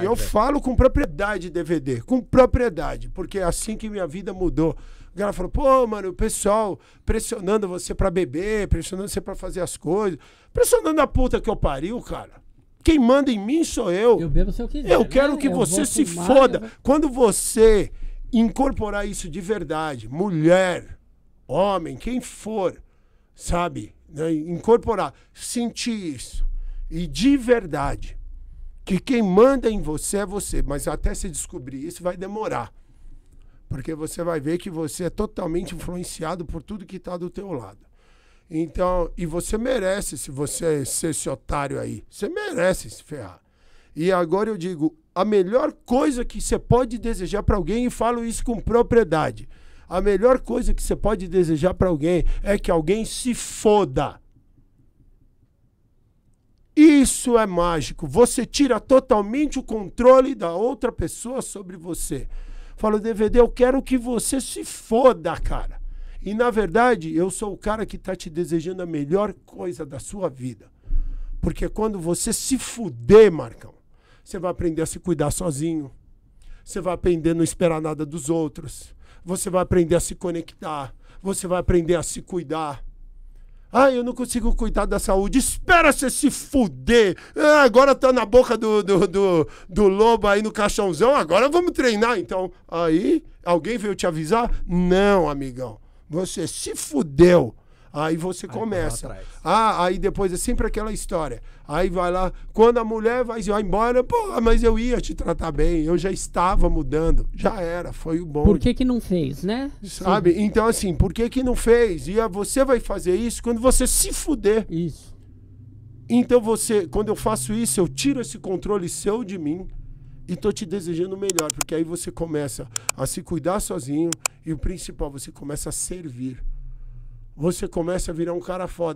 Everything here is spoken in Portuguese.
verdade. Eu falo com propriedade DVD, com propriedade, porque é assim que minha vida mudou. O cara falou, pô, mano, o pessoal pressionando você pra beber, pressionando você pra fazer as coisas, pressionando a puta que eu pariu, cara. Quem manda em mim sou eu. Eu bebo se eu quiser. Eu quero que você se foda. Quando você incorporar isso de verdade, mulher, homem, quem for, sabe? Né? Incorporar, sentir isso. E de verdade, que quem manda em você é você. Mas até se descobrir isso vai demorar. Porque você vai ver que você é totalmente influenciado por tudo que está do teu lado. Então, e você merece, se você ser esse otário aí, você merece se ferrar. E agora eu digo, a melhor coisa que você pode desejar para alguém, e falo isso com propriedade, a melhor coisa que você pode desejar para alguém é que alguém se foda. Isso é mágico. Você tira totalmente o controle da outra pessoa sobre você. Falo, DVD, eu quero que você se foda, cara. E, na verdade, eu sou o cara que tá te desejando a melhor coisa da sua vida. Porque quando você se fuder, Marcão, você vai aprender a se cuidar sozinho. Você vai aprender a não esperar nada dos outros. Você vai aprender a se conectar. Você vai aprender a se cuidar. Ah, eu não consigo cuidar da saúde. Espera você se fuder. Ah, agora tá na boca do lobo aí no caixãozão. Agora vamos treinar, então. Aí, alguém veio te avisar? Não, amigão. Você se fudeu. Aí você começa. Ah, aí depois é sempre aquela história. Aí vai lá, quando a mulher vai embora, pô, mas eu ia te tratar bem, eu já estava mudando. Já era, foi o bom. Por que não fez, né? Sabe? Sim. Então assim, por que não fez? E você vai fazer isso quando você se fuder. Isso. Então você, quando eu faço isso, eu tiro esse controle seu de mim. E tô te desejando melhor, porque aí você começa a se cuidar sozinho e o principal, você começa a servir. Você começa a virar um cara foda.